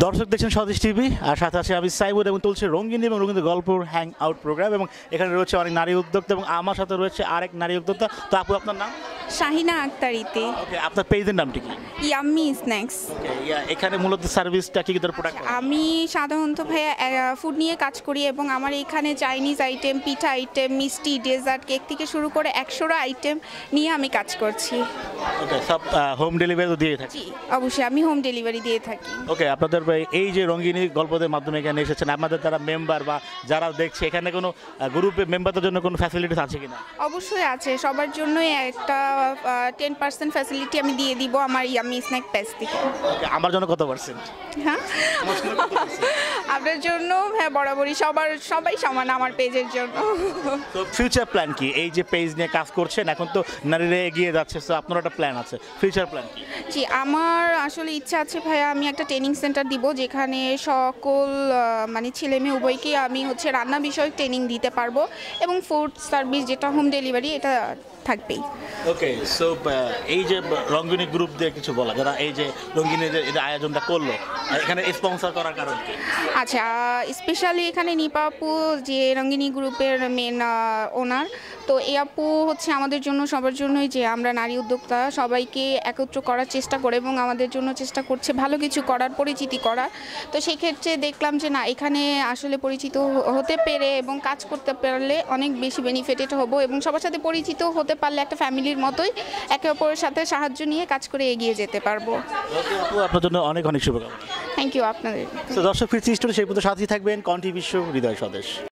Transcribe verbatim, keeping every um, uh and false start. दर्शक देखें स्वदेश टीवी और साथ ही साइबुद और चलते रंगीन और रंगीन गल्पर हैंग आउट प्रोग्राम और एखे रही है अनेक नारी उद्योक्ता और हमारे साथ रही है आरेक नारी उद्योक्ता। तो आपू आपनार नाम शाहिना आक्तार इति। ओके आपनार पेजर नाम ठीक है याम्मी स्नैक्स। एखाने मूलत सार्विसटा कि कि प्रोडक्ट आमी साधारणत भैया फूड निये काज करी और आमार एखाने चाइनीज आइटेम पिठा आइटेम मिष्टि डेजार्ट केक थेके शुरू करे एकशोटा आइटेम निये आमी काज करछि। ओके सब होम डेलिवरी दिए थाकि? जी अवश्यई आमी होम डेलिवरी दिए थाकि। ओके आपनादेर এই যে রঙ্গিনী গল্পদের মাধ্যমে এখানে এসেছেন আপনাদের যারা মেম্বার বা যারা দেখছে এখানে কোনো গ্রুপে মেম্বারদের জন্য কোনো ফ্যাসিলিটিস আছে কিনা? অবশ্যই আছে, সবার জন্য একটা দশ পার্সেন্ট ফ্যাসিলিটি আমি দিয়ে দিব আমার ইয়ামি স্ন্যাক পেজ থেকে। আমার জন্য কত পার্সেন্ট? হ্যাঁ আপনার জন্য হ্যাঁ বরাবরই সবার সবাই সমান আমার পেজের জন্য। তো ফিউচার প্ল্যান কি? এই যে পেজ নিয়ে কাজ করছেন এখন তো নারীরা এগিয়ে যাচ্ছে, সো আপনার একটা প্ল্যান আছে, ফিউচার প্ল্যান কি? জি আমার আসলে ইচ্ছা আছে ভাইয়া আমি একটা ট্রেনিং সেন্টার দিব যেখানে সকল মানে ছেলে মেয়ে উভয়কে আমি হচ্ছে রান্না বিষয়ক ট্রেনিং দিতে পারবো এবং ফুড সার্ভিস যেটা হোম ডেলিভারি এটা থাকবেই। ওকে সো এই যে রঙ্গিনী গ্রুপ দিয়ে কিছু বলা যারা এই যে রঙ্গিনীদের এই আয়োজনটা করলো এখানে স্পন্সর করার কারণ কি? আচ্ছা স্পেশালি এখানে নিপাপু যে রঙ্গিনী গ্রুপের মেন ওনার, তো এই আপু হচ্ছে আমাদের জন্য সবার জন্যই যে আমরা নারী উদ্যোক্তা সবাইকে একত্র করার চেষ্টা করে এবং আমাদের জন্য চেষ্টা করছে ভালো কিছু করার পরিচিতি করার। তো সেই ক্ষেত্রে দেখলাম যে না এখানে আসলে পরিচিত হতে পেরে এবং কাজ করতে পারলে অনেক বেশি বেনিফিটেড হব এবং সবার সাথে পরিচিত হতে পারলে একটা ফ্যামিলির মতোই একে অপরের সাথে সাহায্য নিয়ে কাজ করে এগিয়ে যেতে পারবো। আপনার জন্য অনেক অনেক শুভকামনা। থ্যাংক ইউ আপনাদের। তো দর্শক ফিরছি স্টুডিও সেই পর্যন্ত সাথেই থাকবেন কন্টি বিশ্ব হৃদয় স্বদেশ।